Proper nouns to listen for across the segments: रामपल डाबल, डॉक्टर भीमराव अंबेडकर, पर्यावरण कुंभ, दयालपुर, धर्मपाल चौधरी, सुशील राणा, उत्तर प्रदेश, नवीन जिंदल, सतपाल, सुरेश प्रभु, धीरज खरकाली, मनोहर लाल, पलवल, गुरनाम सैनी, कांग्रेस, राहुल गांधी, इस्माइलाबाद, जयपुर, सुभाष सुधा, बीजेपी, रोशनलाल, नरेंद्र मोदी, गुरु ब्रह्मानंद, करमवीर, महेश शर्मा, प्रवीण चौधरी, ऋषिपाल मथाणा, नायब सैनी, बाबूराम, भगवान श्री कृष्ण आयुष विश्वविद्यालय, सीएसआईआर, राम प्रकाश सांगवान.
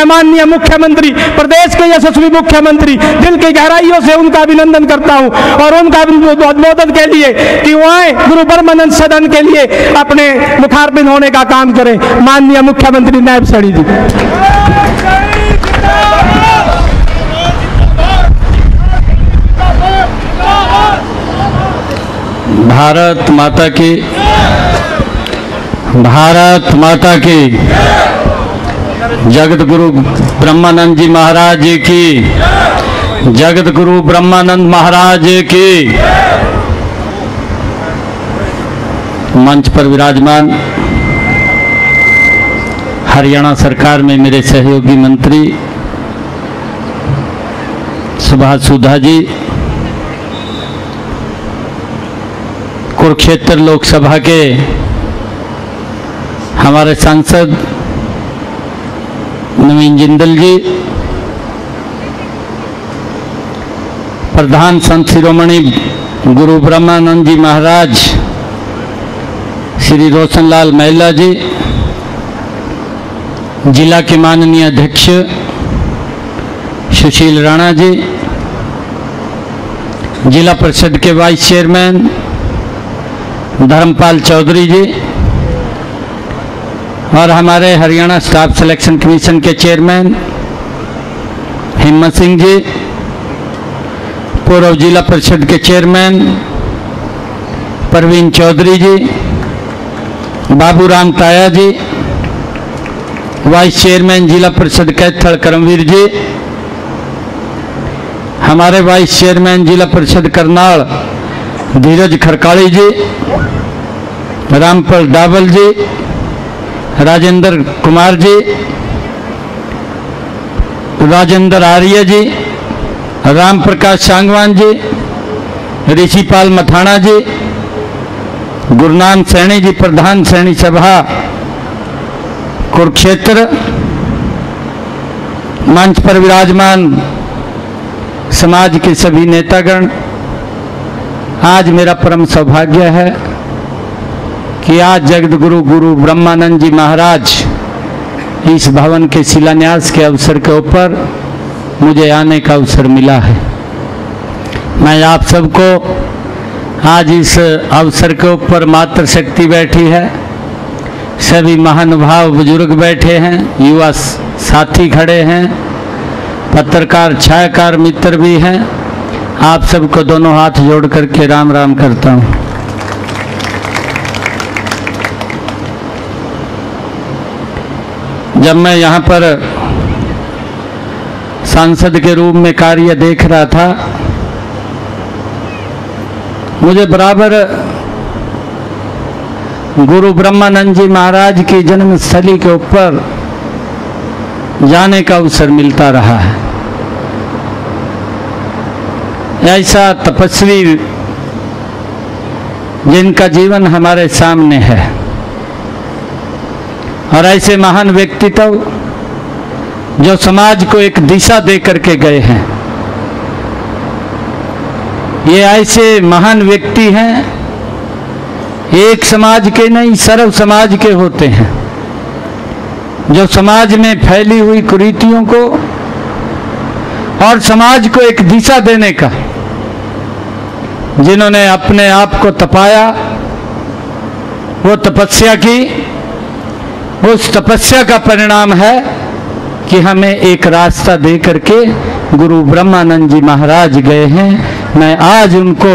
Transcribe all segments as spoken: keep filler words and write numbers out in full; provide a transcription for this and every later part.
मैं माननीय मुख्यमंत्री, प्रदेश के यशस्वी मुख्यमंत्री, दिल की गहराइयों से उनका अभिनंदन करता हूं और उनका अनुमोदन के लिए कि वह गुरु ब्रह्मानंद सदन के लिए अपने मुखारबिन होने का काम करें। माननीय मुख्यमंत्री नायब सैनी जी। भारत माता की, भारत माता की, जगत गुरु ब्रह्मानंद जी महाराज जी की, जगत गुरु ब्रह्मानंद महाराज जी की। मंच पर विराजमान हरियाणा सरकार में मेरे सहयोगी मंत्री सुभाष सुधा जी, कुरुक्षेत्र लोकसभा के हमारे सांसद नवीन जिंदल जी, प्रधान संत शिरोमणि गुरु ब्रह्मानंद जी महाराज श्री रोशनलाल महिला जी, जिला के माननीय अध्यक्ष सुशील राणा जी, जिला परिषद के वाइस चेयरमैन धर्मपाल चौधरी जी और हमारे हरियाणा स्टाफ सिलेक्शन कमीशन के चेयरमैन हिम्मत सिंह जी, पूर्व जिला परिषद के चेयरमैन प्रवीण चौधरी जी, बाबूराम ताया जी, वाइस चेयरमैन जिला परिषद कैथल करमवीर जी, हमारे वाइस चेयरमैन जिला परिषद करनाल धीरज खरकाली जी, रामपल डाबल जी, राजेंद्र कुमार जी, राजेंद्र आर्य जी, राम प्रकाश सांगवान जी, ऋषिपाल मथाणा जी, गुरनाम सैनी जी, प्रधान सैनी सभा कुरुक्षेत्र। मंच पर विराजमान समाज के सभी नेतागण, आज मेरा परम सौभाग्य है कि आज जगतगुरु गुरु ब्रह्मानंद जी महाराज इस भवन के शिलान्यास के अवसर के ऊपर मुझे आने का अवसर मिला है। मैं आप सबको आज इस अवसर के ऊपर मातृशक्ति बैठी है, सभी महानुभाव बुजुर्ग बैठे हैं, युवा साथी खड़े हैं, पत्रकार छायाकार मित्र भी हैं, आप सबको दोनों हाथ जोड़ करके राम राम करता हूँ। जब मैं यहाँ पर सांसद के रूप में कार्य देख रहा था, मुझे बराबर गुरु ब्रह्मानंद जी महाराज की जन्मस्थली के ऊपर जाने का अवसर मिलता रहा है। ऐसा तपस्वी जिनका जीवन हमारे सामने है और ऐसे महान व्यक्तित्व जो समाज को एक दिशा दे करके गए हैं, ये ऐसे महान व्यक्ति हैं, एक समाज के नहीं सर्व समाज के होते हैं, जो समाज में फैली हुई कुरीतियों को और समाज को एक दिशा देने का, जिन्होंने अपने आप को तपाया, वो तपस्या की, उस तपस्या का परिणाम है कि हमें एक रास्ता दे करके गुरु ब्रह्मानंद जी महाराज गए हैं। मैं आज उनको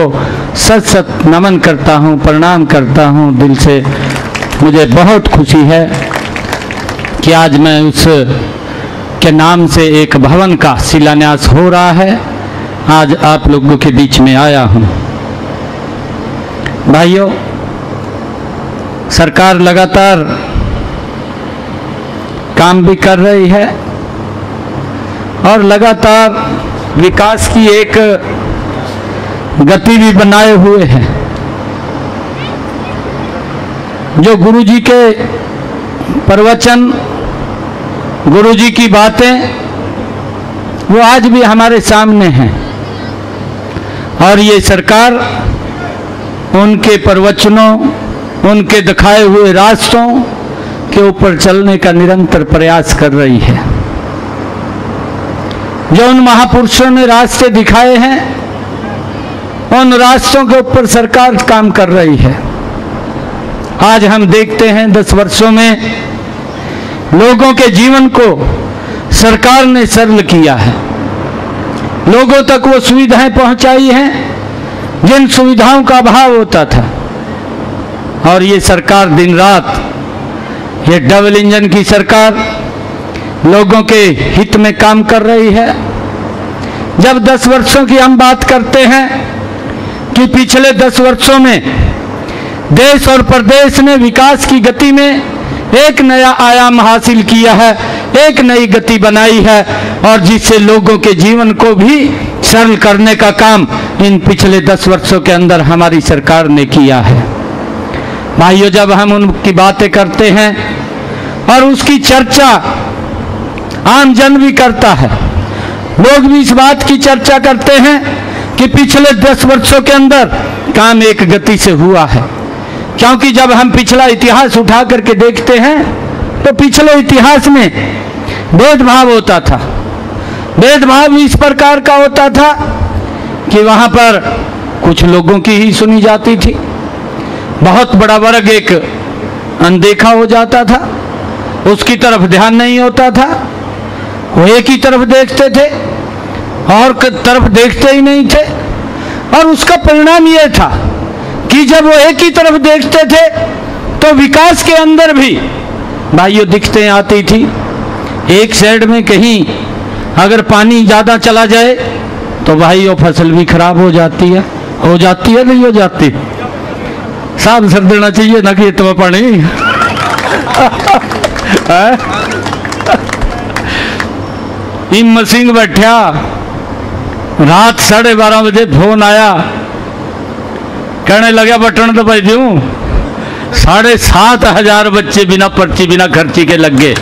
सत सत नमन करता हूँ, प्रणाम करता हूँ दिल से। मुझे बहुत खुशी है कि आज मैं उस के नाम से एक भवन का शिलान्यास हो रहा है, आज आप लोगों के बीच में आया हूँ। भाइयों, सरकार लगातार काम भी कर रही है और लगातार विकास की एक गति भी बनाए हुए है। जो गुरु जी के प्रवचन, गुरु जी की बातें, वो आज भी हमारे सामने हैं और ये सरकार उनके प्रवचनों, उनके दिखाए हुए रास्तों के ऊपर चलने का निरंतर प्रयास कर रही है। जो उन महापुरुषों ने रास्ते दिखाए हैं, उन रास्तों के ऊपर सरकार काम कर रही है। आज हम देखते हैं दस वर्षों में लोगों के जीवन को सरकार ने सरल किया है, लोगों तक वो सुविधाएं पहुंचाई हैं जिन सुविधाओं का अभाव होता था। और ये सरकार दिन रात, ये डबल इंजन की सरकार लोगों के हित में काम कर रही है। जब दस वर्षों की हम बात करते हैं कि पिछले दस वर्षों में देश और प्रदेश ने विकास की गति में एक नया आयाम हासिल किया है, एक नई गति बनाई है, और जिससे लोगों के जीवन को भी सरल करने का काम इन पिछले दस वर्षों के अंदर हमारी सरकार ने किया है। भाइयों, जब हम उनकी बातें करते हैं और उसकी चर्चा आम जन भी करता है, लोग भी इस बात की चर्चा करते हैं कि पिछले दस वर्षों के अंदर काम एक गति से हुआ है, क्योंकि जब हम पिछला इतिहास उठा करके देखते हैं तो पिछले इतिहास में भेदभाव होता था। भेदभाव इस प्रकार का होता था कि वहाँ पर कुछ लोगों की ही सुनी जाती थी, बहुत बड़ा वर्ग एक अनदेखा हो जाता था, उसकी तरफ ध्यान नहीं होता था, वो एक ही तरफ देखते थे और तरफ देखते ही नहीं थे। और उसका परिणाम ये था कि जब वो एक ही तरफ देखते थे तो विकास के अंदर भी भाइयों दिक्कतें आती थी। एक साइड में कहीं अगर पानी ज़्यादा चला जाए तो भाइयों फसल भी खराब हो जाती है, हो जाती है नहीं हो जाती, साफ सर देना चाहिए ना कि इतना पानी हिम्मत सिंह बैठा, रात साढ़े बारह बजे फोन आया, कहने लगा बटन दबाई दूं, साढ़े सात हजार बच्चे बिना पर्ची बिना खर्ची के लग गए।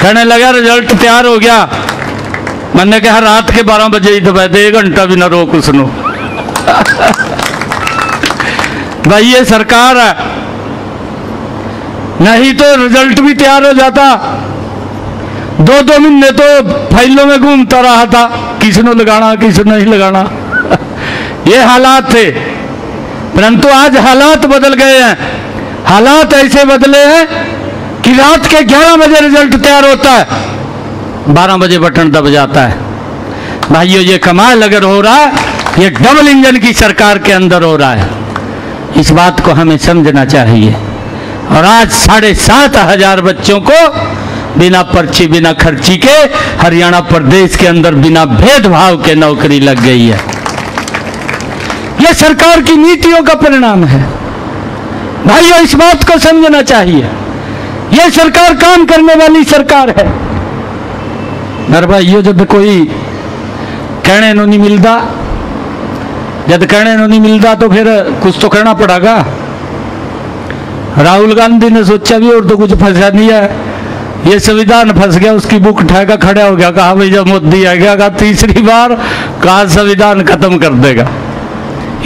कहने लगा रिजल्ट तैयार हो गया, मैंने कहा रात के बारह बजे ही दबाए दे, एक घंटा बिना रोक उसनो। भाई ये सरकार है, नहीं तो रिजल्ट भी तैयार हो जाता। दो दो महीने तो फाइलों में घूमता रहा था, किसने लगाना किसने नहीं लगाना, ये हालात थे। परंतु आज हालात बदल गए हैं, हालात ऐसे बदले हैं कि रात के ग्यारह बजे रिजल्ट तैयार होता है, बारह बजे बटन दब जाता है। भाइयों ये कमाल अगर हो रहा है, ये डबल इंजन की सरकार के अंदर हो रहा है, इस बात को हमें समझना चाहिए। और आज साढ़े सात हजार बच्चों को बिना पर्ची बिना खर्ची के हरियाणा प्रदेश के अंदर बिना भेदभाव के नौकरी लग गई है। यह सरकार की नीतियों का परिणाम है। भाइयों इस बात को समझना चाहिए, यह सरकार काम करने वाली सरकार है। मेरे भाइयों, जब कोई कहने नहीं मिलता, जब कहने नहीं मिलता तो फिर कुछ तो करना पड़ेगा। राहुल गांधी ने सोचा भी और तो कुछ फंसा नहीं है, ये संविधान फंस गया, उसकी बुक उठाएगा, खड़ा हो गया, कहा भाई जब मोदी आएगा कहा तीसरी बार कहा संविधान खत्म कर देगा।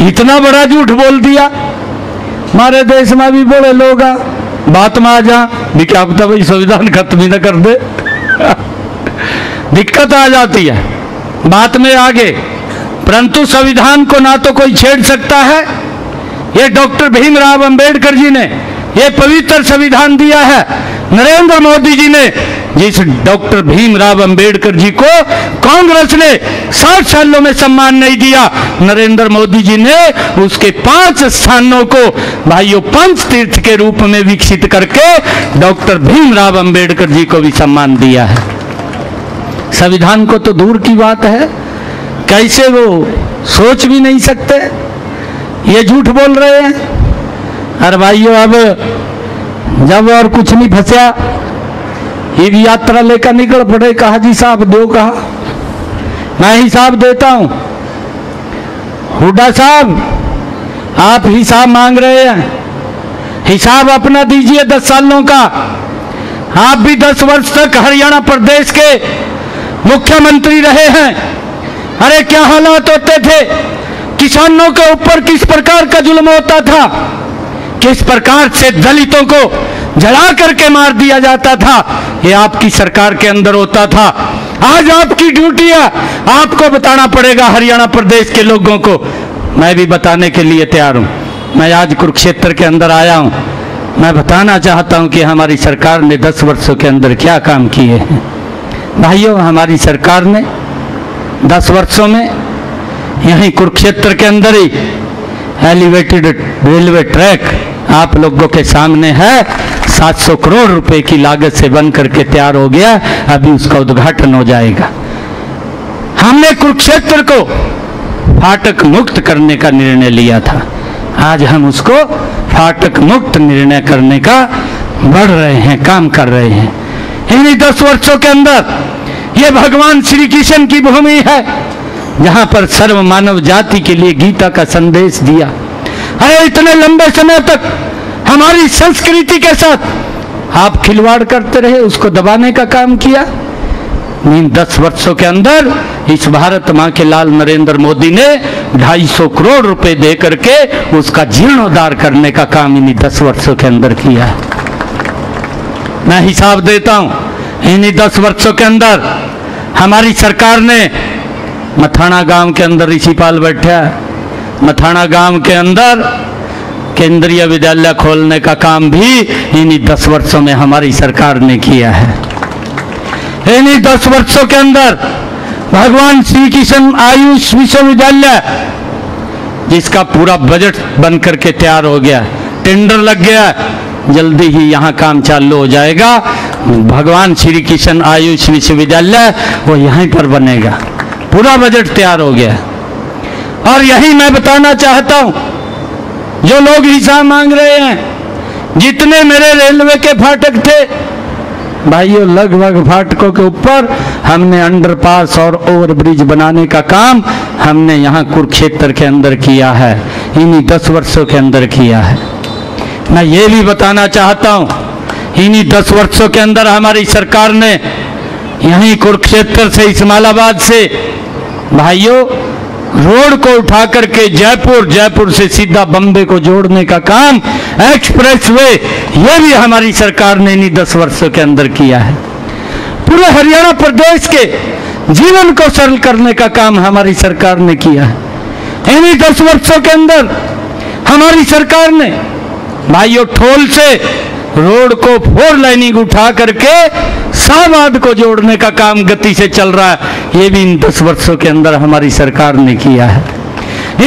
इतना बड़ा झूठ बोल दिया। हमारे देश में भी बोले लोग बात में आ जा भी क्या पता भाई संविधान खत्म ही ना कर दे दिक्कत आ जाती है बात में आगे। परंतु संविधान को ना तो कोई छेड़ सकता है। ये डॉक्टर भीमराव अंबेडकर जी ने ये पवित्र संविधान दिया है। नरेंद्र मोदी जी ने, जिस डॉक्टर भीमराव अंबेडकर जी को कांग्रेस ने साठ सालों में सम्मान नहीं दिया, नरेंद्र मोदी जी ने उसके पांच स्थानों को भाइयों पंच तीर्थ के रूप में विकसित करके डॉक्टर भीमराव अंबेडकर जी को भी सम्मान दिया है। संविधान को तो दूर की बात है, कैसे वो सोच भी नहीं सकते, ये झूठ बोल रहे हैं। अरे भाइयों, अब जब और कुछ नहीं फंसा, ये भी यात्रा लेकर निकल पड़े, कहा जी साहब दो, कहा मैं हिसाब देता हूं। हुड्डा साहब आप हिसाब मांग रहे हैं, हिसाब अपना दीजिए दस सालों का। आप भी दस वर्ष तक हरियाणा प्रदेश के मुख्यमंत्री रहे हैं। अरे क्या हालात होते थे, किसानों के ऊपर किस प्रकार का जुल्म होता था, किस प्रकार से दलितों को जला करके मार दिया जाता था, ये आपकी सरकार के अंदर होता था। आज आपकी ड्यूटी है, आपको बताना पड़ेगा हरियाणा प्रदेश के लोगों को। मैं भी बताने के लिए तैयार हूं। मैं आज कुरुक्षेत्र के अंदर आया हूं, मैं बताना चाहता हूं कि हमारी सरकार ने दस वर्षों के अंदर क्या काम किए हैं। भाइयों, हमारी सरकार ने दस वर्षों में यहीं कुरुक्षेत्र के अंदर ही एलिवेटेड रेलवे ट्रैक आप लोगों के सामने है, सात सौ करोड़ रुपए की लागत से बन करके तैयार हो गया, अभी उसका उद्घाटन हो जाएगा। हमने कुरुक्षेत्र को फाटक मुक्त करने का निर्णय लिया था, आज हम उसको फाटक मुक्त निर्णय करने का बढ़ रहे हैं, काम कर रहे हैं। इन्हीं दस वर्षों के अंदर ये भगवान श्री कृष्ण की भूमि है, जहां पर सर्व मानव जाति के लिए गीता का संदेश दिया। अरे इतने लंबे समय तक हमारी संस्कृति के साथ आप खिलवाड़ करते रहे, उसको दबाने का काम किया। इन दस वर्षों के अंदर इस भारत मां के लाल नरेंद्र मोदी ने ढाई सौ करोड़ रुपए दे करके उसका जीर्णोद्धार करने का काम इन्हीं दस वर्षों के अंदर किया। मैं हिसाब देता हूं, इन्हीं दस वर्षों के अंदर हमारी सरकार ने मथाणा गांव के अंदर ऋषिपाल बैठा, मथाणा गांव के अंदर केंद्रीय विद्यालय खोलने का काम भी इन्हीं दस वर्षों में हमारी सरकार ने किया है। इन्हीं दस वर्षों के अंदर भगवान श्री कृष्ण आयुष विश्वविद्यालय, जिसका पूरा बजट बन करके तैयार हो गया, टेंडर लग गया, जल्दी ही यहाँ काम चालू हो जाएगा। भगवान श्री कृष्ण आयुष विश्वविद्यालय वो यहीं पर बनेगा, पूरा बजट तैयार हो गया। और यही मैं बताना चाहता हूं, जो लोग हिसाब मांग रहे हैं, जितने मेरे रेलवे के फाटक थे भाइयों, लगभग फाटकों के ऊपर हमने अंडरपास और ओवरब्रिज बनाने का काम हमने यहाँ कुरुक्षेत्र के अंदर किया है, इन्हीं दस वर्षों के अंदर किया है। मैं ये भी बताना चाहता हूं, इन्हीं दस वर्षों के अंदर हमारी सरकार ने यहीं कुरुक्षेत्र से इस्माइलाबाद से भाइयों रोड को उठा करके जयपुर, जयपुर से सीधा बम्बे को जोड़ने का काम, एक्सप्रेसवे, यह भी हमारी सरकार ने इन्हीं दस वर्षों के अंदर किया है। पूरे हरियाणा प्रदेश के जीवन को सरल करने का काम हमारी सरकार ने किया है। इन्हीं दस वर्षों के अंदर हमारी सरकार ने भाइयों ठोल से रोड को फोर लाइनिंग उठा करके शाहबाद को जोड़ने का काम गति से चल रहा है, ये भी इन दस वर्षों के अंदर हमारी सरकार ने किया है।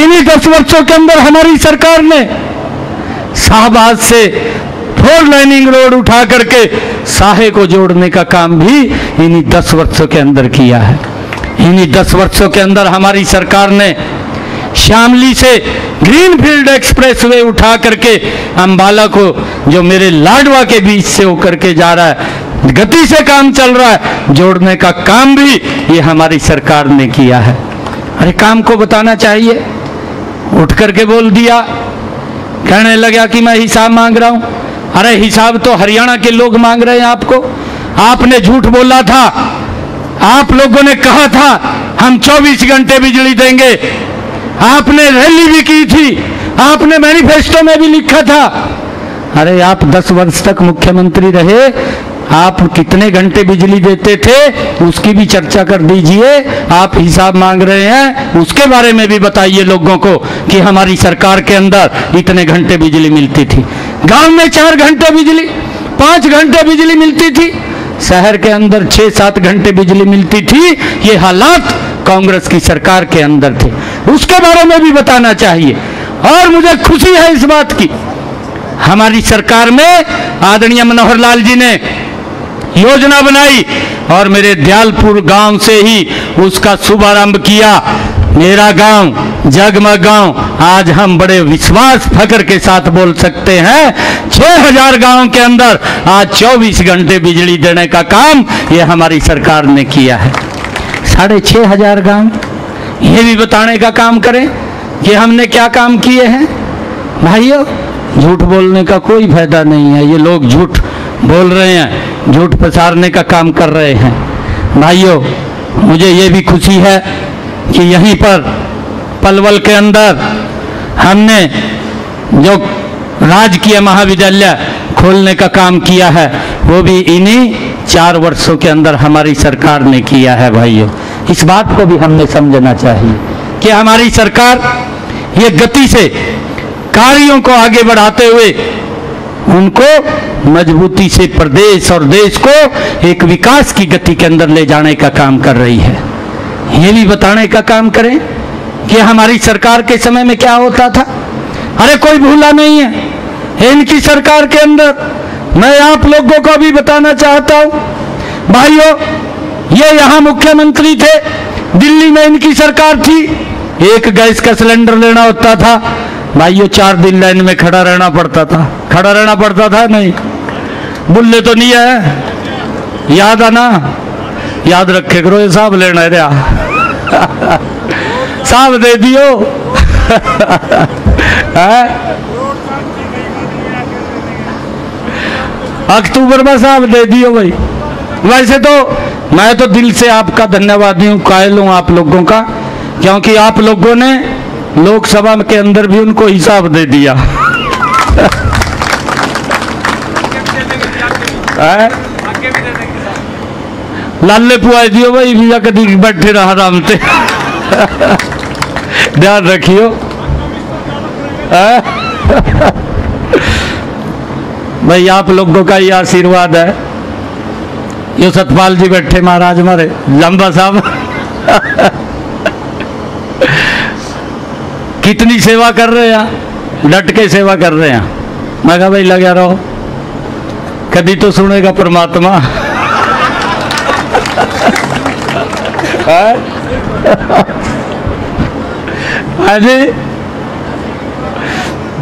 इन्हीं दस वर्षों के अंदर हमारी सरकार ने शाहबाद से फोर लाइनिंग रोड उठा करके साहे को जोड़ने का काम भी इन्हीं दस वर्षों के अंदर किया है। इन्हीं दस वर्षों के अंदर हमारी सरकार ने शामली से ग्रीनफील्ड एक्सप्रेसवे उठा करके अंबाला को, जो मेरे लाडवा के बीच से होकर के जा रहा है, गति से काम चल रहा है, जोड़ने का काम भी ये हमारी सरकार ने किया है। अरे काम को बताना चाहिए, उठ करके बोल दिया, कहने लगा कि मैं हिसाब मांग रहा हूं। अरे हिसाब तो हरियाणा के लोग मांग रहे हैं आपको, आपने झूठ बोला था, आप लोगों ने कहा था हम चौबीस घंटे बिजली देंगे, आपने रैली भी की थी, आपने मैनिफेस्टो में भी लिखा था। अरे आप दस वर्ष तक मुख्यमंत्री रहे, आप कितने घंटे बिजली देते थे उसकी भी चर्चा कर दीजिए। आप हिसाब मांग रहे हैं, उसके बारे में भी बताइए लोगों को कि हमारी सरकार के अंदर इतने घंटे बिजली मिलती थी। गांव में चार घंटे बिजली, पांच घंटे बिजली मिलती थी, शहर के अंदर छह सात घंटे बिजली मिलती थी। ये हालात कांग्रेस की सरकार के अंदर थे, उसके बारे में भी बताना चाहिए। और मुझे खुशी है इस बात की, हमारी सरकार में आदरणीय मनोहर लाल जी ने योजना बनाई और मेरे दयालपुर गांव से ही उसका शुभारंभ किया। मेरा गांव, जगमग गांव, आज हम बड़े विश्वास फकर के साथ बोल सकते हैं, छह हज़ार गांव के अंदर आज चौबीस घंटे बिजली देने का काम ये हमारी सरकार ने किया है। साढ़े छः हजार गाँव, ये भी बताने का काम करें कि हमने क्या काम किए हैं। भाइयों, झूठ बोलने का कोई फायदा नहीं है, ये लोग झूठ बोल रहे हैं, झूठ पसारने का काम कर रहे हैं। भाइयों, मुझे ये भी खुशी है कि यहीं पर पलवल के अंदर हमने जो राजकीय महाविद्यालय खोलने का काम किया है, वो भी इन्हीं चार वर्षों के अंदर हमारी सरकार ने किया है भाइयों। इस बात को भी हमने समझना चाहिए कि हमारी सरकार ये गति से कार्यों को आगे बढ़ाते हुए उनको मजबूती से प्रदेश और देश को एक विकास की गति के अंदर ले जाने का काम कर रही है। ये भी बताने का काम करें कि हमारी सरकार के समय में क्या होता था। अरे कोई भूला नहीं है इनकी सरकार के अंदर। मैं आप लोगों को भी बताना चाहता हूं भाइयों, ये यहाँ मुख्यमंत्री थे, दिल्ली में इनकी सरकार थी। एक गैस का सिलेंडर लेना होता था भाइयों, चार दिन लाइन में खड़ा रहना पड़ता था। खड़ा रहना पड़ता था नहीं, बुल्ले तो नहीं है, याद आना, याद रखे करो। ये साहब लेना है रहा साहब दे दियो अक्टूबर में साहब दे दियो भाई। वैसे तो मैं तो दिल से आपका धन्यवादी हूँ, कायल हूँ आप लोगों का, क्योंकि आप लोगों ने लोकसभा के अंदर भी उनको हिसाब दे दिया लाले पुआई दियो भाई, भैया कभी बैठे रहा राम से ध्यान रखियो भाई। आप लोगों का ये आशीर्वाद है। यो सतपाल जी बैठे महाराज मारे लंबा साहब कितनी सेवा कर रहे हैं, डट के सेवा कर रहे हैं। मैं कहा भाई लगा रहो, कभी तो सुनेगा परमात्मा अरे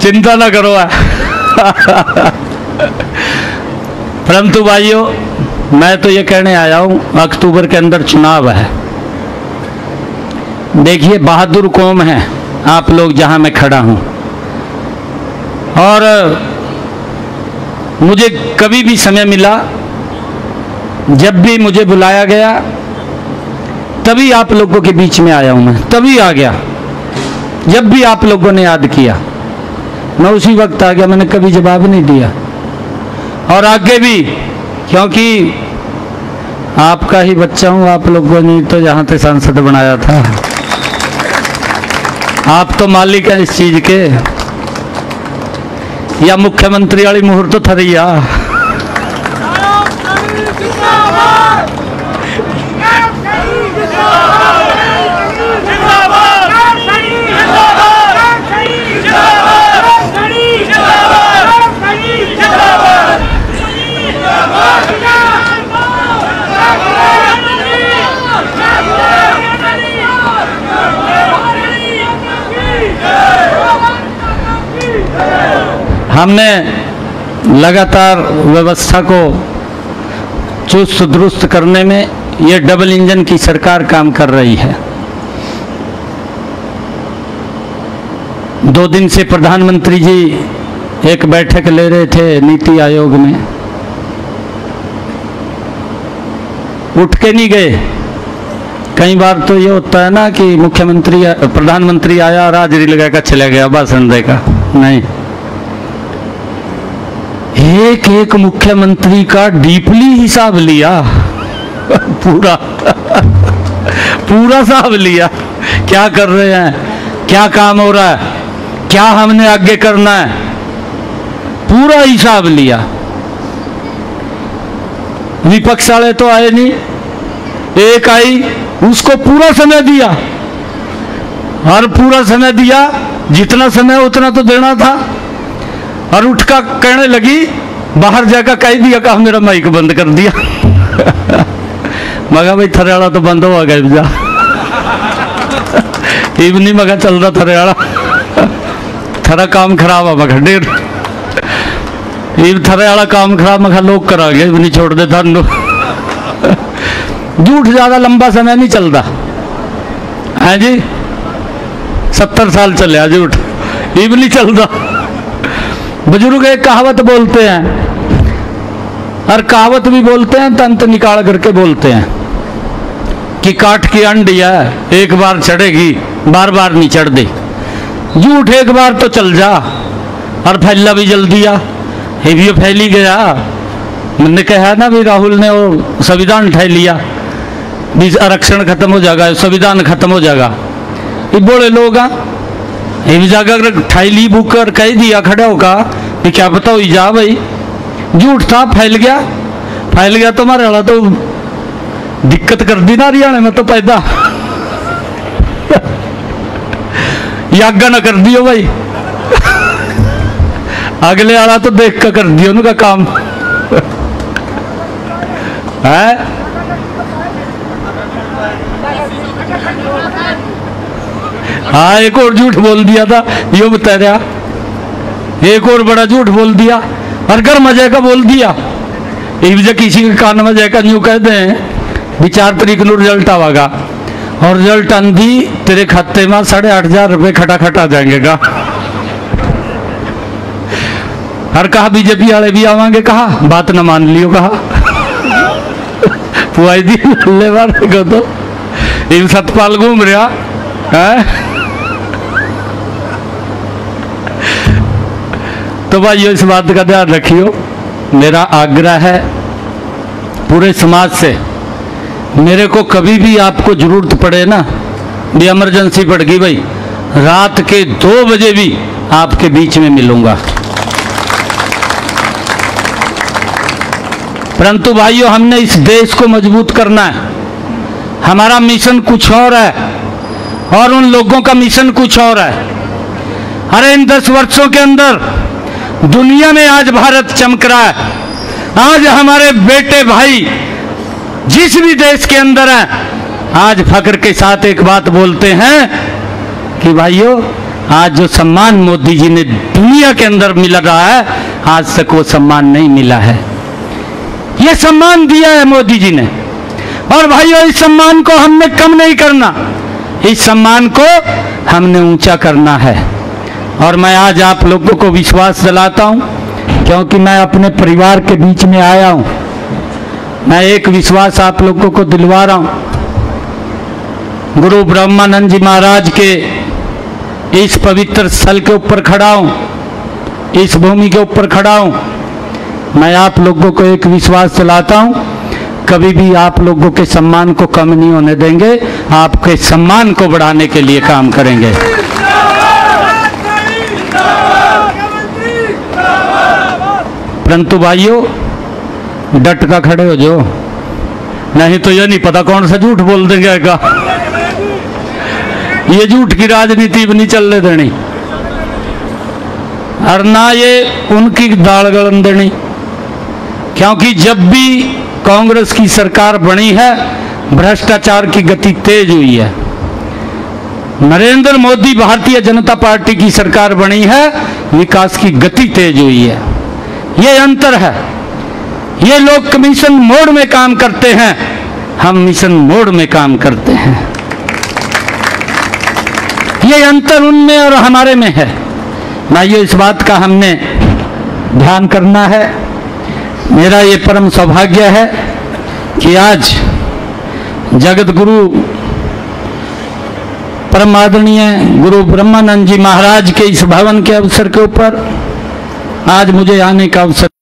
चिंता ना करो परंतु भाइयों मैं तो ये कहने आया हूँ, अक्टूबर के अंदर चुनाव है। देखिए बहादुर कौम है आप लोग, जहाँ मैं खड़ा हूँ। और मुझे कभी भी समय मिला, जब भी मुझे बुलाया गया तभी आप लोगों के बीच में आया हूँ मैं, तभी आ गया जब भी आप लोगों ने याद किया, मैं उसी वक्त आ गया। मैंने कभी जवाब नहीं दिया और आगे भी, क्योंकि आपका ही बच्चा हूँ। आप लोगों ने तो यहाँ तक सांसद बनाया था, आप तो मालिक हैं इस चीज के। या मुख्यमंत्री वाली मुहूर्त तो थरी या हमने लगातार व्यवस्था को चुस्त दुरुस्त करने में ये डबल इंजन की सरकार काम कर रही है। दो दिन से प्रधानमंत्री जी एक बैठक ले रहे थे नीति आयोग में, उठ के नहीं गए। कई बार तो ये होता है ना कि मुख्यमंत्री प्रधानमंत्री आया और हाजिरी लगा कर चला गया, भाषण देगा। नहीं, एक एक मुख्यमंत्री का डीपली हिसाब लिया पूरा पूरा हिसाब लिया, क्या कर रहे हैं, क्या काम हो रहा है, क्या हमने आगे करना है, पूरा हिसाब लिया। विपक्ष वाले तो आए नहीं, एक आई उसको पूरा समय दिया। और पूरा समय दिया, जितना समय उतना तो देना था। और उठका कहने लगी बाहर जाकर, कह दिया कहा मेरा माइक बंद कर दिया मगा भाई थरेड़ा तो बंद हो गया इवनी मगा चल रहा थरेड़ा थरा काम खराब है मखा डेर इव थरेड़ा काम खराब मखा लोग करा गया इवनी छोड़ दे थानू झूठ ज्यादा लंबा समय नहीं चलता है जी, सत्तर साल चलिया झूठ इव नहीं चलता। बुजुर्ग एक कहावत बोलते हैं, और कहावत भी बोलते हैं तंत निकाल करके बोलते हैं कि काट की अंडी है, एक बार चढ़ेगी बार बार नहीं चढ़ दे। झूठ एक बार तो चल जा और फैला भी जल्दी आ, ये भी फैली गया मैंने कहा ना भी राहुल ने वो संविधान उठा लिया, भी आरक्षण खत्म हो जाएगा, संविधान खत्म हो जाएगा। ये बोले लोग जाकर ठाई ली बुक कर कह दिया खड़ा होगा भी क्या बताओ जा भाई झूठ था, फैल गया फैल गया तो हमारे वाला तो दिक्कत कर दी ना हरियाणा में तो पैदा यागा ना कर दियो भाई अगले वाला तो देख कर कर दियो उनका काम है। हाँ एक और झूठ बोल दिया था, यो बता रहा एक और बड़ा झूठ बोल दिया और घर मजे का बोल दिया। एक जगह किसी के कान मजे का यूँ कहते हैं भी चार तरीक को रिजल्ट आवागा और रिजल्ट आंधी तेरे खाते में साढ़े आठ हजार रुपये खटा खटा आ जाएंगे का। हर कहा बीजेपी वाले भी आवांगे, कहा बात ना मान लियो, कहा दी बार तो इन सतपाल घूम रहा है। तो भाइयों इस बात का ध्यान रखियो, मेरा आग्रह है पूरे समाज से, मेरे को कभी भी आपको जरूरत पड़े ना भी इमरजेंसी पड़ गई भाई, रात के दो बजे भी आपके बीच में मिलूंगा। परंतु भाइयों हमने इस देश को मजबूत करना है, हमारा मिशन कुछ और है और उन लोगों का मिशन कुछ और है। अरे इन दस वर्षों के अंदर दुनिया में आज भारत चमक रहा है। आज हमारे बेटे भाई जिस भी देश के अंदर है आज फख्र के साथ एक बात बोलते हैं कि भाइयों आज जो सम्मान मोदी जी ने दुनिया के अंदर मिला रहा है आज तक वो सम्मान नहीं मिला है। ये सम्मान दिया है मोदी जी ने और भाइयों इस सम्मान को हमने कम नहीं करना, इस सम्मान को हमने ऊंचा करना है। और मैं आज आप लोगों को विश्वास दिलाता हूं क्योंकि मैं अपने परिवार के बीच में आया हूं, मैं एक विश्वास आप लोगों को दिलवा रहा हूं। गुरु ब्रह्मानंद जी महाराज के इस पवित्र स्थल के ऊपर खड़ा हूं, इस भूमि के ऊपर खड़ा हूं। मैं आप लोगों को एक विश्वास दिलाता हूं कभी भी आप लोगों के सम्मान को कम नहीं होने देंगे, आपके सम्मान को बढ़ाने के लिए काम करेंगे। परंतु भाइयों डट का खड़े हो जो, नहीं तो यह नहीं पता कौन सा झूठ बोल देंगे का। ये झूठ की राजनीति भी नहीं चलने देनी और ना ये उनकी दाल गलन देनी, क्योंकि जब भी कांग्रेस की सरकार बनी है भ्रष्टाचार की गति तेज हुई है। नरेंद्र मोदी भारतीय जनता पार्टी की सरकार बनी है विकास की गति तेज हुई है। ये अंतर है, ये लोग कमीशन मोड में काम करते हैं, हम मिशन मोड में काम करते हैं। ये अंतर उनमें और हमारे में है भाइयों, इस बात का हमने ध्यान करना है। मेरा ये परम सौभाग्य है कि आज जगत गुरु परम आदरणीय गुरु ब्रह्मानंद जी महाराज के इस भवन के अवसर के ऊपर आज मुझे आने का अवसर